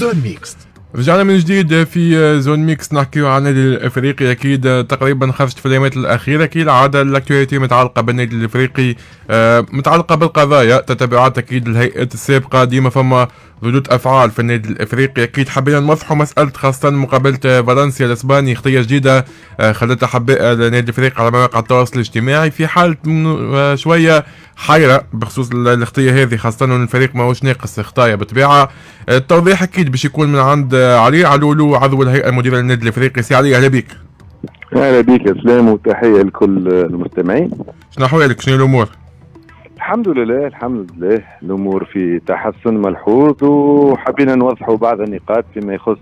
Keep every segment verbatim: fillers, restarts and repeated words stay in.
زون ميكس. رجعنا من جديد في زون ميكس نحكيو عن النادي الافريقي. اكيد تقريبا خرجت في الأيامات الاخيره كالعاده الاكتواليتي متعلقه بالنادي الافريقي، متعلقه بالقضايا تتبعات اكيد الهيئات السابقه، ديما فما ردود افعال في النادي الافريقي. اكيد حبينا نوضحوا مساله خاصه مقابله فالنسيا الاسباني، خطيه جديده خلتها حباء النادي الافريقي على مواقع التواصل الاجتماعي في حاله شويه حيره بخصوص الخطيه هذه، خاصه ان الفريق ماهوش ناقص خطايا بالطبيعه. التوضيح اكيد باش يكون من عند علي علولو عضو الهيئه المديره للنادي الافريقي. سي علي اهلا بك. اهلا بك يا سلام وتحيه لكل المستمعين. شنو احوالك؟ شنو الامور؟ الحمد لله الحمد لله الامور في تحسن ملحوظ، وحبينا نوضحوا بعض النقاط فيما يخص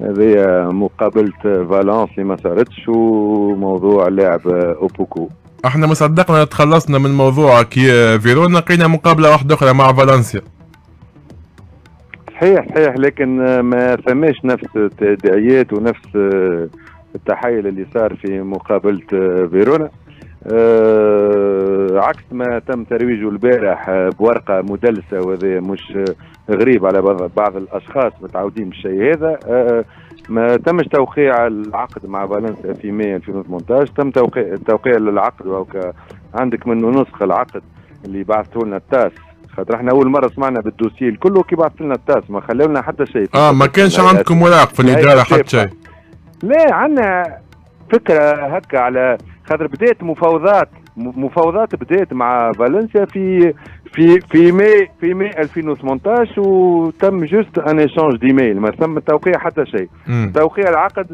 هذه مقابله فالنسيا اللي ما صارتش وموضوع اللاعب اوبوكو. احنا ما صدقنا تخلصنا من موضوع كي فيرونا، لقينا مقابله واحده اخرى مع فالنسيا. صحيح صحيح، لكن ما فماش نفس التداعيات ونفس التحايل اللي صار في مقابله فيرونا، أه عكس ما تم ترويجه البارح بورقه مدلسه، وهذا مش غريب على بعض الاشخاص متعودين بالشيء هذا. أه ما تمش توقيع العقد مع فالنسيا في مايو ألفين وثمانية عشر، تم توقيع توقيع العقد، وهوكا عندك منه نسخ العقد اللي بعثته لنا التاس، خاطر احنا اول مره سمعنا بالدوسيه كله كي بعثت لنا التاس، ما خلوا لنا حتى شيء. اه ما كانش عندكم وراق في الاداره حتى شيء؟ لا عندنا فكره هكا على خاطر بدات مفاوضات مفاوضات بدات مع فالنسيا في في في ماي في ماي ألفين وثمانية عشر، وتم جوست ان ايشانج ديميل، ما تم توقيع حتى شيء. توقيع العقد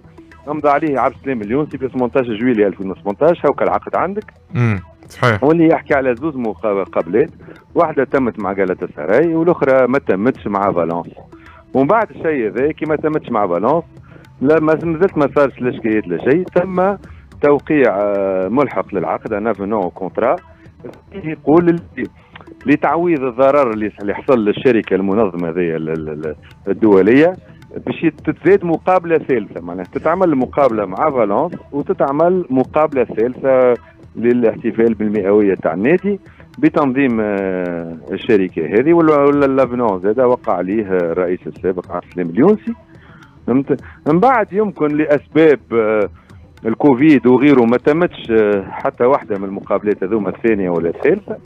امضى عليه عبد السلام اليونسي في ثمانية عشر جويلية ألفين وثمانية عشر، هوكا العقد عندك. امم صحيح. واللي يحكي على زوز مقابلات، واحده تمت مع غالاتا سراي والاخرى ما تمتش مع فالنسيا، ومن بعد الشيء هذا كي ما تمتش مع فالنسيا لا مازلت ما صارش لا شكايات لا شيء، تم توقيع ملحق للعقد ان افونون كونترا يقول لتعويض الضرر اللي حصل للشركه المنظمه هذه الدوليه، باش تتزاد مقابله ثالثه، معناها تتعمل مقابله مع فالنسيا وتتعمل مقابله ثالثه للاحتفال بالمئويه تاع النادي بتنظيم الشركه هذه، ولا لافنون زاده وقع عليه الرئيس السابق عبد السلام اليونسي. من بعد يمكن لاسباب الكوفيد وغيره ما تمتش حتى واحده من المقابلات هذوما الثانيه ولا الثالثه،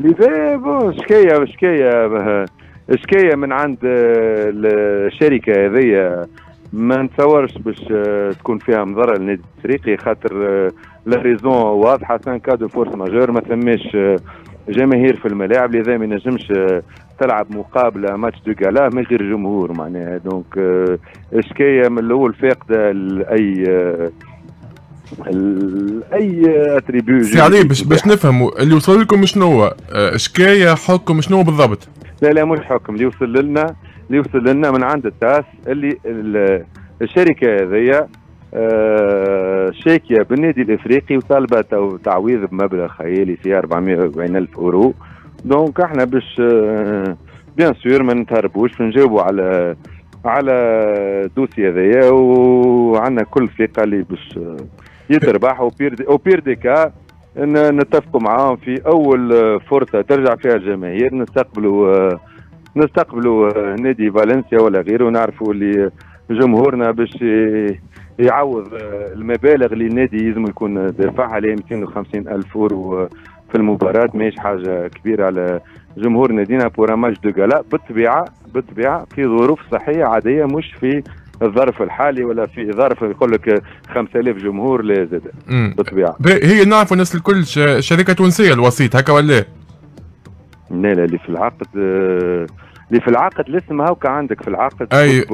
لذا شكايه شكايه شكايه من عند الشركه هذه ما نتصورش باش تكون فيها مضره للنادي الافريقي، خاطر لا ريزون واضحه، سان كا دو فورس ماجور، ما ثماش جماهير في الملاعب، لذا ما ينجمش تلعب مقابله ماتش دو غالا من غير جمهور، معناها دونك شكايه من الاول فاقده لاي اي اتريبيو. سي علي باش باش نفهموا اللي وصل لكم شنو هو شكايه حكم شنو بالضبط؟ لا لا مش حكم، اللي وصل لنا اللي وصل لنا من عند التاس اللي الشركه هذيا شاكيه بالنادي الافريقي وطالبه تعويض بمبلغ خيالي في أربعمئة وأربعين ألف اورو. دونك احنا باش بيان سور ما نتهربوش، نجاوبوا على على الدوسي هذايا، وعندنا كل ثقه اللي باش يتربح، وبير دي كا نتفقوا معاهم في اول فرصه ترجع فيها الجماهير نستقبلوا نستقبلوا نادي فالنسيا ولا غيره، ونعرفوا اللي جمهورنا باش يعوض المبالغ اللي النادي لازم يكون دافعها، اللي هي مئتين وخمسين ألف اورو في المباراه، ماهيش حاجه كبيره على جمهور نادينا بور ماتش دو غالا، بالطبيعه بالطبيعه في ظروف صحيه عاديه، مش في الظرف الحالي ولا في ظرف يقول لك خمسة آلاف جمهور لا زاد بالطبيعه. هي نعرف الناس الكل شركه تونسيه الوسيط هكا ولا؟ لا لا اللي في العقد اللي في العقد الاسم هاكا عندك في العقد اي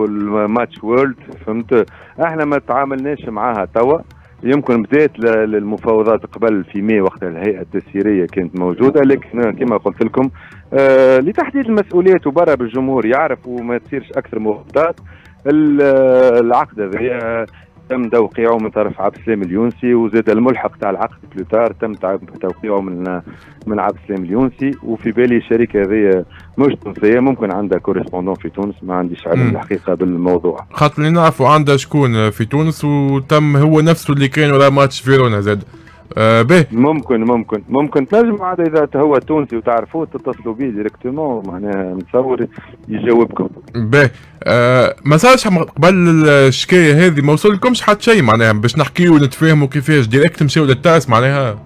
ماتش وورلد، فهمت؟ احنا ما تعاملناش معاها توا، يمكن بدات المفاوضات قبل في ماي وقت الهيئه التسييريه كانت موجوده، لكن كما قلت لكم آه لتحديد المسؤوليات وبرا بالجمهور يعرف وما تصيرش اكثر مغطات. العقد هذا تم توقيعه من طرف عبد السلام اليونسي، وزاد الملحق تاع العقد بلوتار تم توقيعه من من عبد السلام اليونسي، وفي بالي الشركه هذه مش تونسيه، ممكن عندها كوريسبوندون في تونس، ما عنديش علم الحقيقه بالموضوع، خاطر اللي نعرفوا عندها شكون في تونس، وتم هو نفسه اللي كان ورا ماتش فيرونا زاد. آه به ممكن ممكن ممكن تنجم عاد اذا هو تونسي وتعرفوه تتصلوا به ديريكتومون، معناها نتصور يجاوبكم. به آه ما صارش قبل الشكايه هذه ما وصلكمش حتى شيء معناها باش نحكيوا ونتفاهموا كيفاش ديريكت مشاو للتاس معناها؟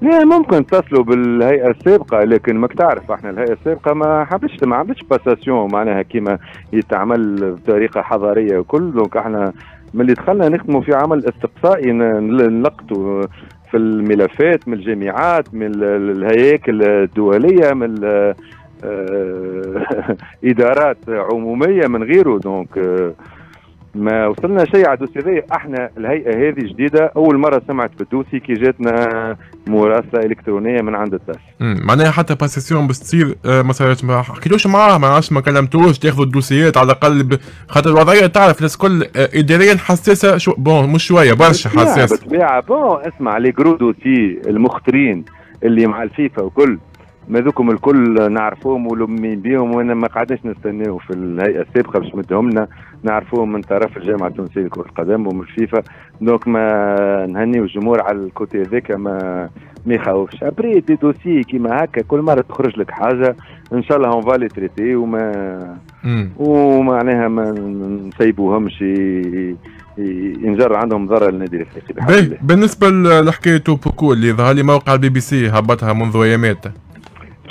لا ممكن تتصلوا بالهيئه السابقه، لكن ماك تعرف احنا الهيئه السابقه ما حبتش ما عملتش باساسيون معناها كيما يتعمل بطريقه حضاريه وكل. دونك احنا ملي دخلنا نخدموا في عمل استقصائي، نلقطوا في الملفات من الجامعات من الهياكل الدوليه من ادارات عموميه من غيره. دونك ما وصلنا شيء عاد أستاذي. احنا الهيئه هذه جديده، اول مره سمعت بالدوسي كي جاتنا مراسله الكترونيه من عند التاس. معناها حتى باسيسيون باش تصير ما صارتش، ما حكيتوش معاه، ما عادش ما كلمتوش تاخذوا الدوسيات على الاقل، خاطر الوضعيه تعرف الناس الكل اداريا حساسه شو بون مش شويه برشا حساسه بالطبيعه. بون اسمع لي كرو دوسي المخطرين اللي مع الفيفا وكل ما ذوكم الكل نعرفوهم ولمين بيهم، وانا ما قعدناش نستناو في الهيئه السابقه باش مدهم لنا، نعرفوهم من طرف الجامعه التونسيه لكره القدم ومن الفيفا. دونك ما نهنيو الجمهور على الكوتي هذاك ما ما يخوفش. ابري دي دوسي كيما هكا كل مره تخرج لك حاجه ان شاء الله اون فالي تريتي وما ومعناها ما نسيبوهمش ينجر عندهم ضرر للنادي الافريقي الحمد لله. بالنسبه لحكايه اوبوكو اللي ظهر لي موقع البي بي سي هبطها منذ ايامات،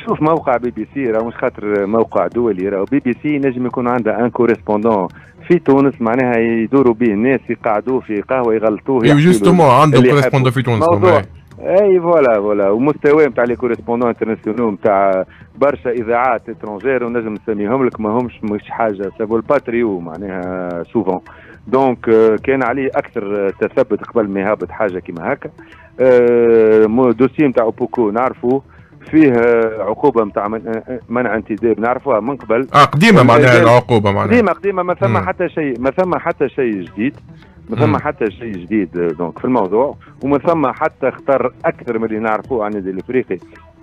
شوف موقع بي بي سي راه مش خاطر موقع دولي، راه بي بي سي نجم يكون عنده ان كوريسبوندون في تونس معناها يدوروا به الناس يقعدوه في قهوه يغلطوه. اي جوستومون عنده كوريسبوندون في تونس موضوع. اي فوالا فوالا ومستوى نتاع لي كوريسبوندون انترناسيونال نتاع برشا اذاعات اترونجير ونجم نسميهم لك، ما همش مش حاجه سابو الباتريو معناها سوفون. دونك كان عليه اكثر تثبت قبل ما يهبط حاجه كيما هكا. دوسي نتاع اوبوكو نعرفوه فيه عقوبه نتاع منع انتداب نعرفوها من قبل. اه قديمه معناها العقوبه معناها قديمه قديمه ما ثم حتى شيء ما ثم حتى شيء جديد ما ثم حتى شيء جديد دونك في الموضوع. وما ثم حتى خطر اكثر من اللي نعرفوه عن النادي الافريقي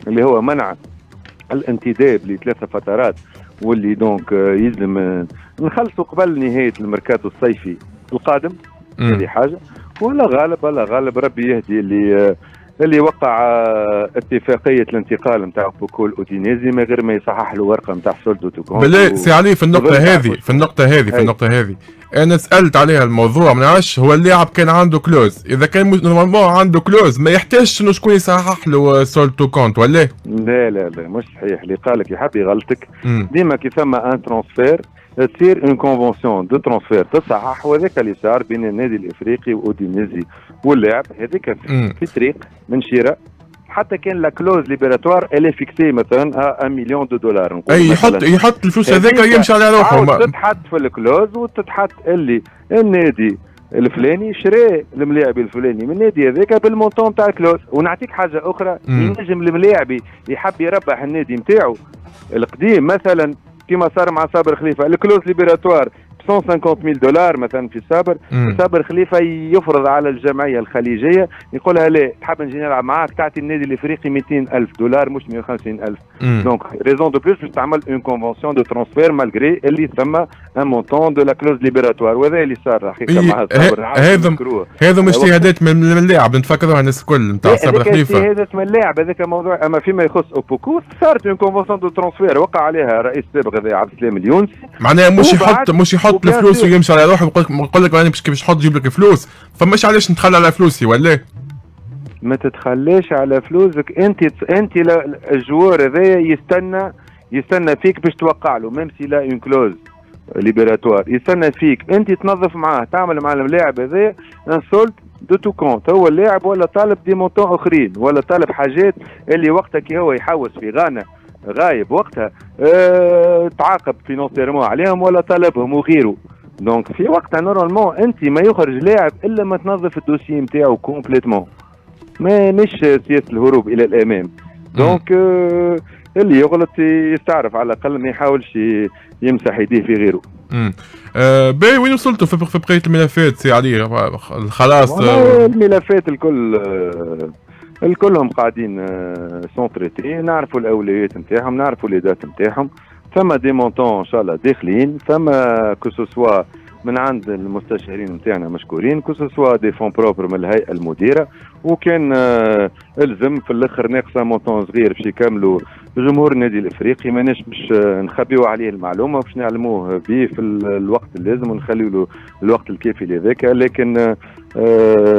اللي هو منع الانتداب لثلاثه فترات، واللي دونك يلزم نخلصوا قبل نهايه الميركاتو الصيفي القادم. هذه حاجه ولا غالب ولا غالب ربي يهدي اللي اللي وقع اتفاقيه الانتقال نتاع بوكو اودينيزي من غير ما يصحح له ورقه نتاع سولدو توكون. بالله سي علي في النقطه هذه في النقطه هذه في النقطه هذه انا سالت عليها الموضوع. ما نعرفش هو اللاعب كان عنده كلوز، اذا كان نورمالمون عنده كلوز ما يحتاجش انه شكون يصحح له سولدو كونت ولا؟ لا لا لا مش صحيح اللي قالك، يحب يغلطك. ديما كي ثم ان ترونسفير تصير اون كونفونسيون دو ترونسفير تصحح، وهذاك اللي صار بين النادي الافريقي واودينيزي واللاعب هذاك في طريق من شراء. حتى كان لا كلوز ليبراتوار اللي فيكسي مثلا واحد مليون دو دولار نقول، اي يحط يحط الفلوس هذاك يمشي على روحه، تتحط في الكلوز وتتحط اللي النادي الفلاني شرى الملاعب الفلاني من النادي هذاك بالمونطون تاع الكلوز. ونعطيك حاجه اخرى، ينجم الملاعبي يحب يربح النادي نتاعو القديم مثلا كما صار مع صابر خليفه، الكلوز ليبراتوار مئتين وخمسين ألف دولار مثلا في صابر. صابر خليفه يفرض على الجمعيه الخليجيه يقولها لا تحب نجي نلعب معاك تعطي النادي الافريقي مئتين ألف دولار مش مئة وخمسين ألف. دونك ريزون دو بلوس باش تعمل اون كونفونسيون دو ترونسفير مالغري اللي ثم ان مونتون دو لا كلوز ليبراتوار. وهذا اللي صار حقيقه مع صابر. هذم هذم اجتهادات من اللاعب نتفكروا الناس الكل نتاع صابر خليفه، اجتهادات من اللاعب هذاك موضوع. اما فيما يخص اوبوكو صارت اون كونفونسيون دو ترونسفير وقع عليها الرئيس السابق هذا عبد السلام اليونسي، معناها مش يحط مش يحط يحط الفلوس ويمشي على روحه ويقول لك راني باش كيفاش تحط تجيب لك فلوس، فماش علاش نتخلى على فلوسي ولا؟ ما تتخلاش على فلوسك انت انت الجوار هذايا يستنى يستنى فيك باش توقع له ميم سي لا اون كلوز ليبراتوار، يستنى فيك انت تنظف معاه تعمل مع اللاعب هذايا ان سولد دو تو كونت. هو اللاعب ولا طالب دي مونتون اخرين ولا طالب حاجات اللي وقتها كي هو يحوس في غانا غايب وقتها اه تعاقب فينونسيرمون عليهم ولا طلبهم وغيره. دونك في وقتها نورمالمون انت ما يخرج لاعب الا ما تنظف الدوسي نتاعو كومبليتمون، ما مش سياسه الهروب الى الامام. دونك اه اللي يغلط يستعرف على الاقل ما يحاولش يمسح يديه في غيره. امم آه باهي وين وصلتوا في, في بقيه الملفات سي علي؟ خلاص آه الملفات الكل آه الكلهم قاعدين سون تريتي، نعرفوا الاولويات نتاعهم نعرفوا لي دات نتاعهم. ثم دي مونتون ان شاء الله داخلين، ثم كوسوسوا من عند المستشارين نتاعنا مشكورين، كوسوسوا دي فون بروبر من الهيئه المديره، وكان الزم في الاخر ناقصه مونطون صغير باش يكملوا جمهور النادي الافريقي. ماناش باش نخبيو عليه المعلومه باش نعلموه به في الوقت اللازم ونخليو له الوقت الكافي لذاك، لكن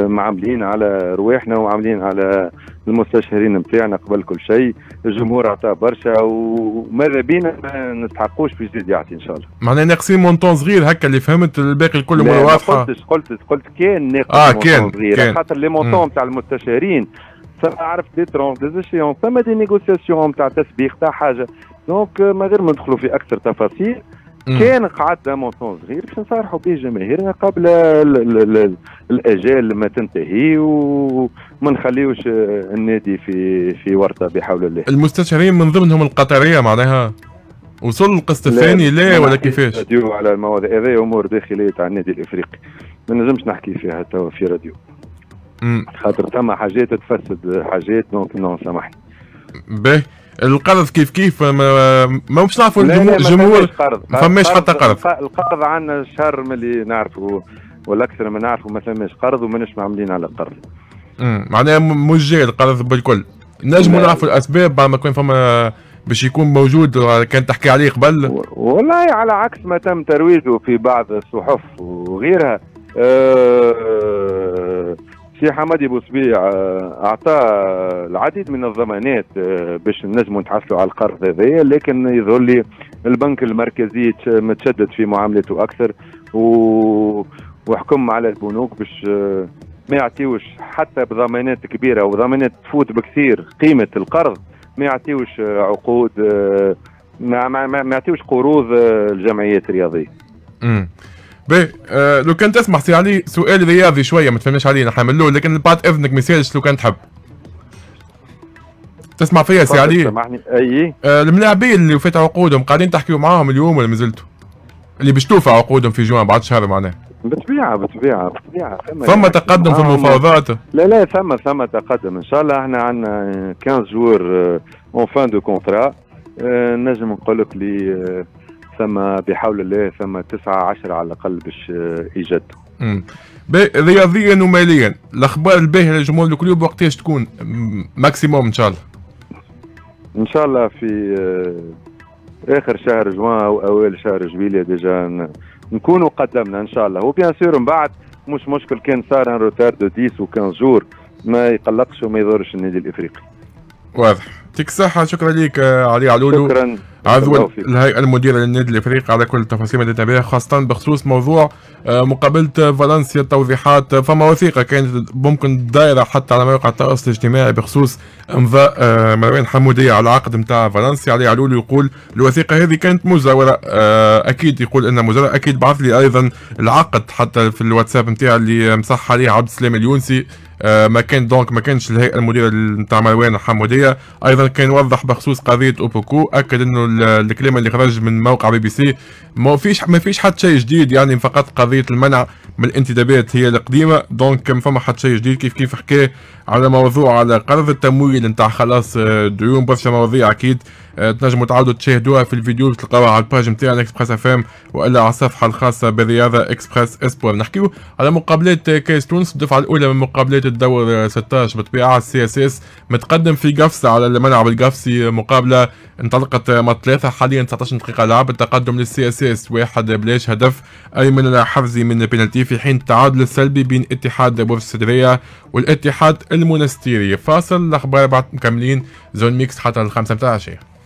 معاملين على رواحنا وعاملين على المستشارين نتاعنا قبل كل شيء. الجمهور عطاه برشا وماذا بينا ما نستحقوش باش يزيد يعطي ان شاء الله. معناها ناقصين مونطون صغير هكا اللي فهمت، الباقي الكل مره واضحه. قلت قلت قلت كان ناقص آه مونطون صغير خاطر لي مونطون تاع المستشارين ثم عرفت دي ترونس دي زيشيونس ثم دي نيغوسياسيون تاع تسبيق تاع حاجه، دونك ما غير ما ندخلوا في اكثر تفاصيل. كان قعدنا مونطون صغير باش نصارحوا به جماهيرنا قبل الاجال ما تنتهي وما نخليوش النادي في في ورطه بحول الله. المستشارين من ضمنهم القطريه معناها وصل القسط الثاني لا ولا كيفاش؟ راديو على المواضيع هذه امور داخليه تاع النادي الافريقي ما نجمش نحكي فيها توا في راديو خاطر ثم حاجات تفسد حاجات، دونك نو سامحني. باهي القرض كيف كيف ما ما مش نعرفوا الجمهور ما فماش حتى قرض. القرض عندنا شهر من اللي نعرفوا ولا اكثر ما نعرفوا ما فماش قرض وماناش معاملين على القرض. امم معناها مش جاي القرض بالكل. نجموا نعرفوا الاسباب بعد ما كان فما باش يكون موجود كان تحكي عليه قبل؟ والله على عكس ما تم ترويجه في بعض الصحف وغيرها. أه سي حمادي بوصبيع اعطى العديد من الضمانات باش نجموا نتحصلوا على القرض هذايا، لكن يظهر لي البنك المركزي متشدد في معاملته اكثر وحكم على البنوك باش ما يعطيوش حتى بضمانات كبيره وضمانات تفوت بكثير قيمه القرض، ما يعطيوش عقود ما ما يعطيوش قروض الجمعيات الرياضيه. امم باهي آه لو كان تسمح سي علي سؤال رياضي شويه ما تفهمناش عليه نحن من الاول، لكن بعد اذنك ما يسالش لو كان تحب. تسمع فيا سي علي؟ سامحني اي آه الملاعبين اللي وفات عقودهم قاعدين تحكيوا معاهم اليوم ولا مازلتوا؟ اللي باش توفى عقودهم في جوان بعد شهر معناها. بالطبيعه بالطبيعه بالطبيعه ثم يعني تقدم في المفاوضات؟ لا لا ثم ثم تقدم ان شاء الله. احنا عندنا خمسة عشر جوار اون فان دو كونترا، آه نجم نقول لك لي آه ثم بحول الله ثم تسعة عشرة على الأقل باش يجدوا. امم رياضيا وماليا الأخبار الباهية لجمهور الكلوب وقتاش تكون ماكسيموم إن شاء الله؟ إن شاء الله في آخر شهر جوان أو أوائل شهر جويلية ديجا نكونوا قدمنا إن شاء الله، وبيان سور من بعد مش مشكل كان صار ان روتار دو ديس و خمسة عشر جور ما يقلقش وما يضرش النادي الإفريقي. واضح، يعطيك الصحة، شكرا ليك علي علولو. شكرا عضو الهيئة المديرة للنادي الافريقي على كل التفاصيل اللي تابعها خاصة بخصوص موضوع مقابلة فالنسيا. التوضيحات فما وثيقة كانت ممكن دايرة حتى على مواقع التواصل الاجتماعي بخصوص امضاء مروان حمودية على العقد نتاع فالنسيا. علي علولو يقول الوثيقة هذه كانت مزورة، اكيد يقول انها مزورة، اكيد بعث لي ايضا العقد حتى في الواتساب نتاعي اللي مسح عليه عبد السلام اليونسي. ما كان دونك ما كانش الهيئة المديرة نتاع مروان حمودية. ايضا كان وضح بخصوص قضية أوبوكو، اكد انه الكلام اللي خرج من موقع بي بي سي ما فيش ما فيش حتى شيء جديد، يعني فقط قضيه المنع من الانتدابات هي القديمه، دونك ما فما حتى شيء جديد. كيف كيف حكى على موضوع على قرض التمويل نتاع خلاص ديون برشا مواضيع اكيد تنجموا تعاودوا تشاهدوها في الفيديو تلقاوها على الباج نتاعنا اكسبراس اف ام والا على الصفحه الخاصه بالرياضه اكسبراس اسبور. نحكيو على مقابلات كايس تونس الدفعه الاولى من مقابلات الدور ستة عشر بالطبيعه. السي اس اس متقدم في قفصه على الملعب القفصي، مقابله انطلقت ثلاثة حاليا تسعة عشر دقيقة لعب. التقدم للسي اس اس واحد بلاش هدف أيمن الحفزي من بنالتي، في حين التعادل السلبي بين اتحاد برج السدرية والاتحاد المنستيري. فاصل الأخبار بعد مكملين زون ميكس حتى الخمسة متاع العشية.